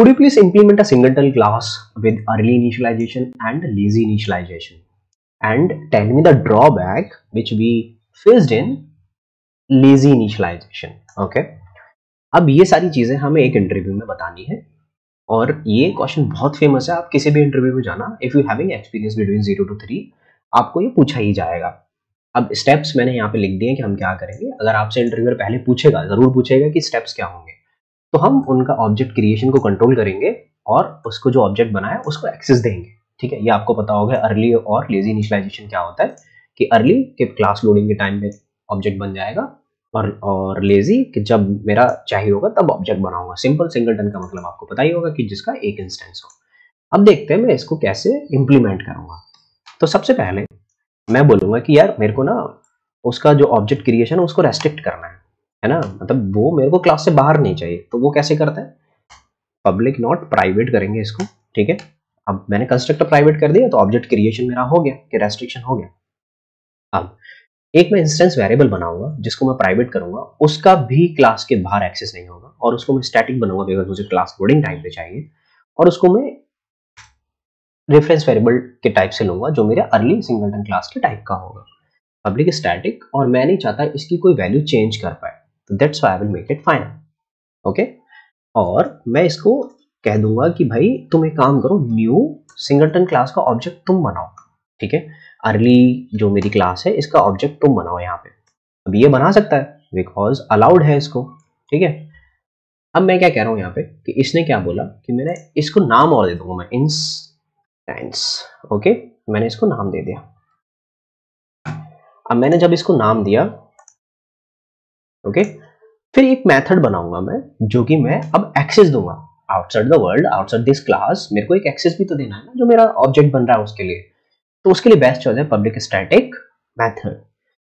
Could you please implement a singleton class with early initialization and lazy initialization? And tell me the drawback which we faced in lazy initialization. Okay, अब ये सारी चीजें हमें एक interview में बतानी है और ये क्वेश्चन बहुत फेमस है, आप किसी भी इंटरव्यू में जाना, if you having experience between 0 to 3 आपको ये पूछा ही जाएगा। अब स्टेप्स मैंने यहाँ पे लिख दिए कि हम क्या करेंगे। अगर आपसे इंटरव्यूअर पहले पूछेगा, जरूर पूछेगा कि स्टेप्स क्या होंगे, तो हम उनका ऑब्जेक्ट क्रिएशन को कंट्रोल करेंगे और उसको जो ऑब्जेक्ट बना है उसको एक्सेस देंगे। ठीक है, ये आपको पता होगा अर्ली और लेजी इनिशियलाइजेशन क्या होता है, कि अर्ली के क्लास लोडिंग के टाइम पे ऑब्जेक्ट बन जाएगा और लेजी कि जब मेरा चाहिए होगा तब ऑब्जेक्ट बनाऊंगा। सिंपल सिंगलटन का मतलब आपको पता ही होगा कि जिसका एक इंस्टेंस हो। अब देखते हैं मैं इसको कैसे इम्प्लीमेंट करूँगा। तो सबसे पहले मैं बोलूँगा कि यार मेरे को ना उसका जो ऑब्जेक्ट क्रिएशन है उसको रेस्ट्रिक्ट करना है ना, मतलब वो मेरे को क्लास से बाहर नहीं चाहिए। तो वो कैसे करता है, पब्लिक नॉट प्राइवेट करेंगे इसको। ठीक है, अब मैंने कंस्ट्रक्टर प्राइवेट कर दिया तो ऑब्जेक्ट क्रिएशन मेरा हो गया कि रेस्ट्रिक्शन हो गया। अब एक मैं इंस्टेंस वेरिएबल बनाऊंगा जिसको मैं प्राइवेट करूंगा, उसका भी क्लास के बाहर एक्सेस नहीं होगा और उसको मैं स्टैटिक बनाऊंगा बिकॉज मुझे क्लास लोडिंग टाइम पे चाहिए, और उसको मैं रेफरेंस वेरिएबल के टाइप से लूंगा जो मेरे अर्ली सिंगलटन क्लास के टाइप का होगा। पब्लिक स्टैटिक, और मैं नहीं चाहता इसकी कोई वैल्यू चेंज कर पाए, तो that's why I will make it final. Okay, और मैं इसको कह दूंगा कि भाई तुम एक काम करो, न्यू सिंगलटन क्लास का ऑब्जेक्ट तुम बनाओ। ठीक है, अर्ली जो मेरी क्लास है इसका ऑब्जेक्ट तुम बनाओ यहाँ पे। अब ये बना सकता है बिकॉज अलाउड है इसको। ठीक है, अब मैं क्या कह रहा हूँ यहाँ पे कि इसने क्या बोला कि मैंने इसको नाम और दे दूंगा मैं इंस्टेंस। ओके, मैंने इसको नाम दे दिया। अब मैंने जब इसको नाम दिया, ओके, फिर एक मेथड बनाऊंगा मैं जो कि मैं अब एक्सेस दूंगा outside the world, outside this class. मेरे को एक एक्सेस भी तो देना है ना जो मेरा ऑब्जेक्ट बन रहा है उसके लिए, तो उसके लिए बेस्ट चॉइस है पब्लिक स्टैटिक मेथड।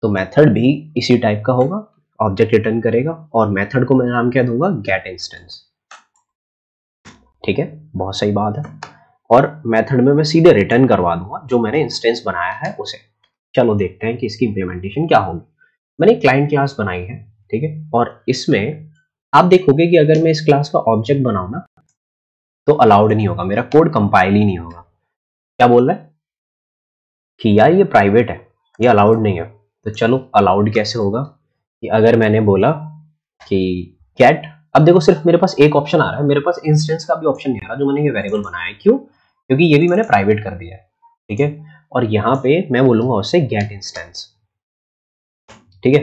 तो मेथड भी इसी टाइप का होगा, ऑब्जेक्ट रिटर्न करेगा और मेथड को मैं नाम क्या दूंगा, गेट इंस्टेंस। ठीक है, बहुत सही बात है। और मेथड में मैं सीधे रिटर्न करवा दूंगा जो मैंने इंस्टेंस बनाया है उसे। चलो देखते हैं कि इसकी इम्प्लीमेंटेशन क्या होगी। मैंने क्लाइंट क्लास बनाई है, ठीक है, और इसमें आप देखोगे कि अगर मैं इस क्लास का ऑब्जेक्ट बनाऊं ना तो अलाउड नहीं होगा, मेरा कोड कंपाइल ही नहीं होगा। क्या बोल रहा है कि यार ये प्राइवेट है, ये अलाउड नहीं है। तो चलो अलाउड कैसे होगा, कि अगर मैंने बोला कि गेट, अब देखो सिर्फ मेरे पास एक ऑप्शन आ रहा है, मेरे पास इंस्टेंस का भी ऑप्शन नहीं आ रहा जो मैंने ये वेरिएबल बनाया है। क्यों, क्योंकि ये भी मैंने प्राइवेट कर दिया है। ठीक है, और यहाँ पे मैं बोलूंगा उससे गेट इंस्टेंस। ठीक है,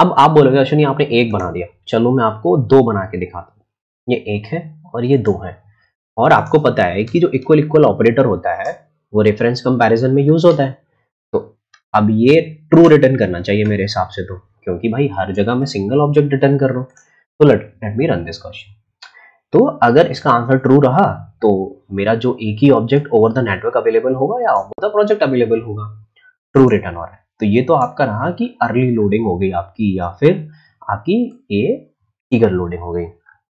अब आप बोलोगे अश्विनी आपने एक बना दिया, चलो मैं आपको दो बना के दिखाता हूँ। ये एक है और ये दो है, और आपको पता है कि जो इक्वल इक्वल ऑपरेटर होता है वो रेफरेंस कंपैरिजन में यूज होता है। तो अब ये ट्रू रिटर्न करना चाहिए मेरे हिसाब से, तो क्योंकि भाई हर जगह मैं सिंगल ऑब्जेक्ट रिटर्न कर रहा हूँ। तो let me run this question. तो अगर इसका आंसर ट्रू रहा तो मेरा जो एक ही object over the network available होगा या ओवर द प्रोजेक्ट अवेलेबल होगा, ट्रू रिटर्न हो रहा है। तो ये तो आपका रहा कि अर्ली लोडिंग हो गई आपकी, या फिर आपकी ईगर लोडिंग हो गई।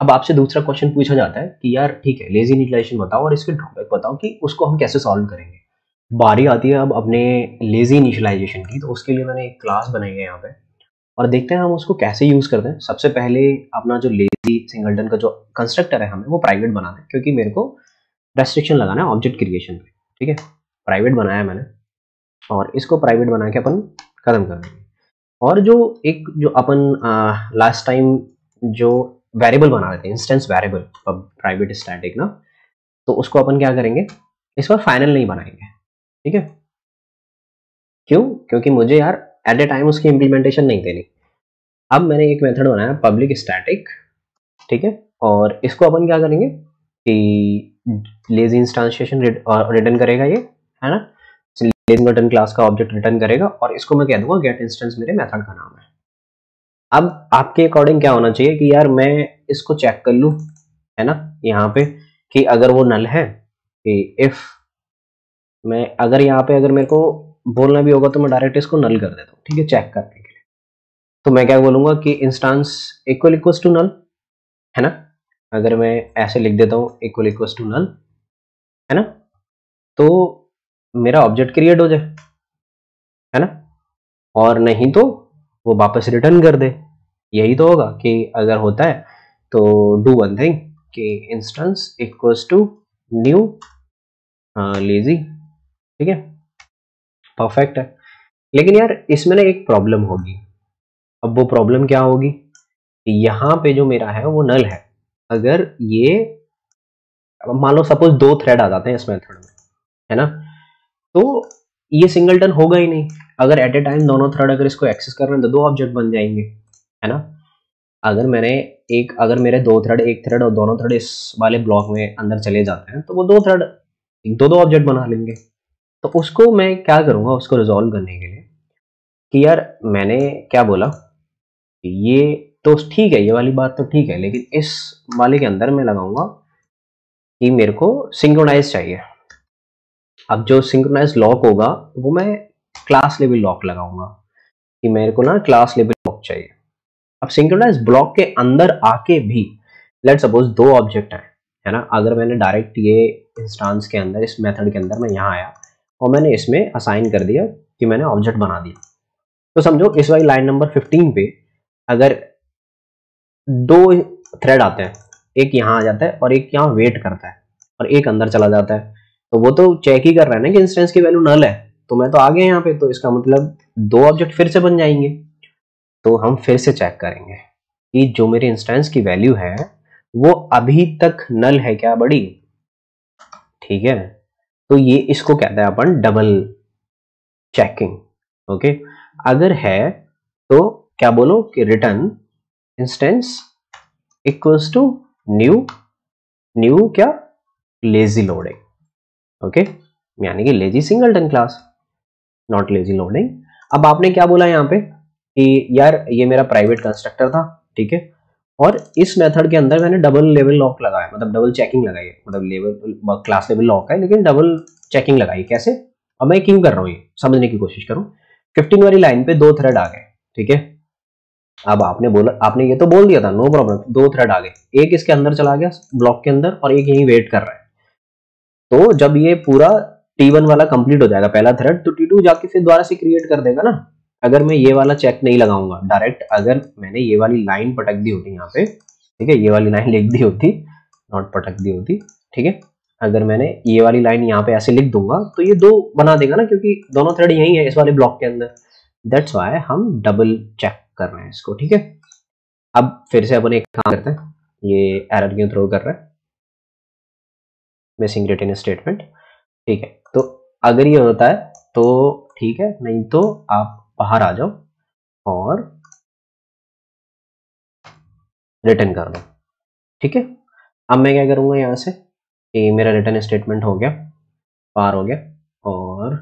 अब आपसे दूसरा क्वेश्चन पूछा जाता है कि यार ठीक है लेजी इनिशियलाइजेशन बताओ और इसके ड्रॉबैक बताओ कि उसको हम कैसे सॉल्व करेंगे। बारी आती है अब अपने लेजी इनिशियलाइजेशन की, तो उसके लिए मैंने एक क्लास बनाई है यहाँ पे, और देखते हैं हम उसको कैसे यूज करते हैं। सबसे पहले अपना जो लेजी सिंगलटन का जो कंस्ट्रक्टर है हमें वो प्राइवेट बनाना है, क्योंकि मेरे को रेस्ट्रिक्शन लगाना है ऑब्जेक्ट क्रिएशन पे। ठीक है, प्राइवेट बनाया मैंने और इसको प्राइवेट बना के अपन खत्म कर देंगे। और जो एक जो अपन लास्ट टाइम जो वेरिएबल बना रहे थे इंस्टेंस वेरिएबल प्राइवेट स्टैटिक ना, तो उसको अपन क्या करेंगे, इस पर फाइनल नहीं बनाएंगे। ठीक है, क्यों, क्योंकि मुझे यार एट ए टाइम उसकी इम्प्लीमेंटेशन नहीं देनी। अब मैंने एक मेथड बनाया पब्लिक स्टैटिक, ठीक है, और इसको अपन क्या करेंगे कि लेजी इंस्टांसिएशन रिटर्न करेगा ये, है ना, सिंगलटन क्लास का ऑब्जेक्ट रिटर्न करेगा, और इसको मैं कह दूंगा गेट इंस्टेंस मेरे मेथड का नाम है। अब आपके अकॉर्डिंग क्या होना चाहिए कि यार मैं इसको चेक कर लूं, है ना, यहाँ पे कि अगर वो नल है, कि इफ मैं अगर यहाँ पे अगर मेरे को बोलना भी होगा तो मैं डायरेक्ट इसको नल कर देता हूँ। ठीक है, चेक करने के लिए तो मैं क्या बोलूंगा कि instance equal equals to null, है ना, अगर मैं ऐसे लिख देता हूँ इक्वल इक्वल्स टू नल, है ना, तो मेरा ऑब्जेक्ट क्रिएट हो जाए, है ना, और नहीं तो वो वापस रिटर्न कर दे। यही तो होगा कि अगर होता है तो डू वन थिंग के instance equals to new lazy, ठीक है, परफेक्ट है। लेकिन यार इसमें ना एक प्रॉब्लम होगी। अब वो प्रॉब्लम क्या होगी, यहाँ पे जो मेरा है वो नल है। अगर ये मान लो सपोज दो थ्रेड आ जाते हैं इस मेथड में, है ना, तो ये सिंगलटन होगा ही नहीं। अगर एट ए टाइम दोनों थ्रेड अगर इसको एक्सेस कर रहे हैं तो दो ऑब्जेक्ट बन जाएंगे, है ना। अगर मैंने एक, अगर मेरे दो थ्रेड, एक थ्रेड और दोनों थ्रेड इस वाले ब्लॉक में अंदर चले जाते हैं तो वो दो थ्रेड दो ऑब्जेक्ट बना लेंगे। तो उसको मैं क्या करूँगा, उसको रिजॉल्व करने के लिए कि यार मैंने क्या बोला, ये तो ठीक है, ये वाली बात तो ठीक है, लेकिन इस वाले के अंदर मैं लगाऊंगा कि मेरे को सिंक्रोनाइज चाहिए। अब जो सिंक्रोनाइज लॉक होगा वो मैं क्लास लेवल लॉक लगाऊंगा कि मेरे को ना क्लास लेवल लॉक चाहिए। अब सिंक्रोनाइज ब्लॉक के अंदर आके भी लेट्स सपोज दो ऑब्जेक्ट हैं, है ना, अगर मैंने डायरेक्ट ये इंस्टांस के अंदर, इस मेथड के अंदर मैं यहाँ आया और मैंने इसमें असाइन कर दिया कि मैंने ऑब्जेक्ट बना दिया, तो समझो इस वाली लाइन नंबर 15 पे अगर दो थ्रेड आते हैं, एक यहाँ आ जाता है और एक यहाँ वेट करता है और एक अंदर चला जाता है, तो वो तो चेक ही कर रहा है ना कि इंस्टेंस की वैल्यू नल है, तो मैं तो आ गया यहाँ पे। तो इसका मतलब दो ऑब्जेक्ट फिर से बन जाएंगे। तो हम फिर से चेक करेंगे कि जो मेरे इंस्टेंस की वैल्यू है वो अभी तक नल है क्या, बड़ी, ठीक है। तो ये इसको कहते हैं अपन डबल चेकिंग, ओके। अगर है तो क्या बोलो कि return instance equals to new क्या लेजी लोडिंग, ओके, यानी कि lazy singleton class, not lazy loading. अब आपने क्या बोला यहाँ पे कि यार ये मेरा प्राइवेट कंस्ट्रक्टर था, ठीक है, और इस मेथड के अंदर मैंने डबल लेवल लॉक लगाया, मतलब डबल चेकिंग लगाई है, मतलब लेवल क्लास लेवल लॉक है लेकिन डबल चेकिंग लगाई, कैसे, अब मैं क्यों कर रहा हूँ ये समझने की कोशिश करूँ। 15 वाली लाइन पे दो थ्रेड आ गए, ठीक है। अब आपने बोला, आपने ये तो बोल दिया था नो प्रॉब्लम, दो थ्रेड आ गए, एक इसके अंदर चला गया ब्लॉक के अंदर और एक यहीं वेट कर रहा है। तो जब ये पूरा T1 वाला कंप्लीट हो जाएगा पहला थ्रेड, तो T2 जाके फिर दोबारा से क्रिएट कर देगा ना। अगर मैं ये वाला चेक नहीं लगाऊंगा डायरेक्ट, अगर मैंने ये वाली लाइन पटक दी होती यहाँ पे, ठीक है, ये वाली लाइन लिख दी होती, नॉट पटक दी होती, ठीक है, अगर मैंने ये वाली लाइन यहाँ पे ऐसे लिख दूंगा तो ये दो बना देगा ना, क्योंकि दोनों थ्रेड यही है इस वाले ब्लॉक के अंदर। दैट्स वाई हम डबल चेक कर रहे हैं इसको, ठीक है। अब फिर से अपन एक काम करते हैं, ये एरर क्यों थ्रो कर रहा है, मिसिंग रिटर्न स्टेटमेंट, ठीक है। तो अगर ये होता है तो ठीक है, नहीं तो आप बाहर आ जाओ और रिटर्न कर दो, ठीक है। अब मैं क्या करूंगा यहाँ से कि मेरा रिटर्न स्टेटमेंट हो गया, पार हो गया, और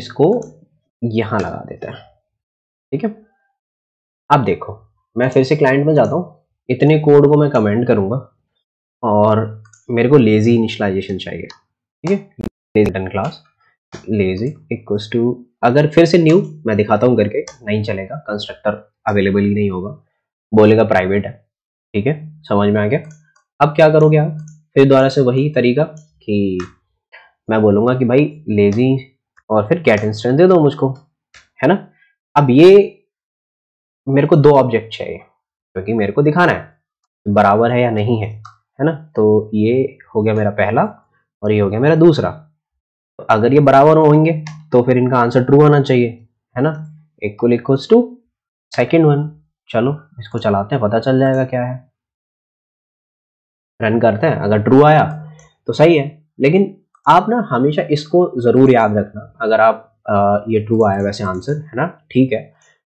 इसको यहाँ लगा देता है, ठीक है। अब देखो मैं फिर से क्लाइंट में जाता हूँ, इतने कोड को मैं कमेंट करूँगा और मेरे को लेजी इनिशियलाइजेशन चाहिए, ठीक है, return class lazy equals to, अगर फिर से न्यू मैं दिखाता हूँ करके, नहीं चलेगा, कंस्ट्रक्टर अवेलेबल ही नहीं होगा, बोलेगा प्राइवेट है, ठीक है, समझ में आ गया। अब क्या करोगे आप, फिर दोबारा से वही तरीका कि मैं बोलूँगा कि भाई लेजी और फिर कैट इंस्टेंस दे दो मुझको, है ना। अब ये मेरे को दो ऑब्जेक्ट चाहिए क्योंकि मेरे को दिखाना है बराबर है या नहीं है, है ना। तो ये हो गया मेरा पहला और ये हो गया मेरा दूसरा। तो अगर ये बराबर होंगे तो फिर इनका आंसर ट्रू आना चाहिए, है ना, equal equals to second one. चलो इसको चलाते हैं, पता चल जाएगा क्या है, रन करते हैं, अगर ट्रू आया तो सही है। लेकिन आप ना हमेशा इसको ज़रूर याद रखना, अगर आप ये ट्रू आया वैसे आंसर, है ना, ठीक है,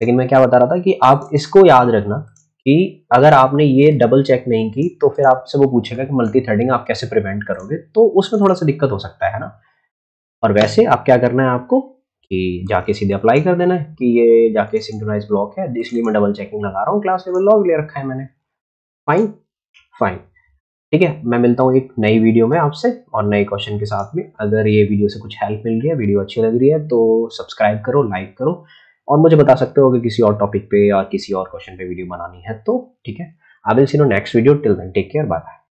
लेकिन मैं क्या बता रहा था कि आप इसको याद रखना कि अगर आपने ये डबल चेक नहीं की तो फिर आपसे वो पूछेगा कि मल्टी थ्रेडिंग आप कैसे प्रिवेंट करोगे, तो उसमें थोड़ा सा दिक्कत हो सकता है ना। और वैसे आप क्या करना है आपको कि जाके सीधे अप्लाई कर देना है कि ये जाके सिंक्रोनाइज ब्लॉक है, इसलिए मैं डबल चेकिंग लगा रहा हूँ, क्लास लेवल लॉग ले रखा है मैंने, फाइन फाइन, ठीक है। मैं मिलता हूँ एक नई वीडियो में आपसे और नए क्वेश्चन के साथ में। अगर ये वीडियो से कुछ हेल्प मिल रही है, वीडियो अच्छी लग रही है तो सब्सक्राइब करो, लाइक करो, और मुझे बता सकते हो कि किसी और टॉपिक पे या किसी और क्वेश्चन पे वीडियो बनानी है तो, ठीक है। I will see you next video, till then take care, bye bye.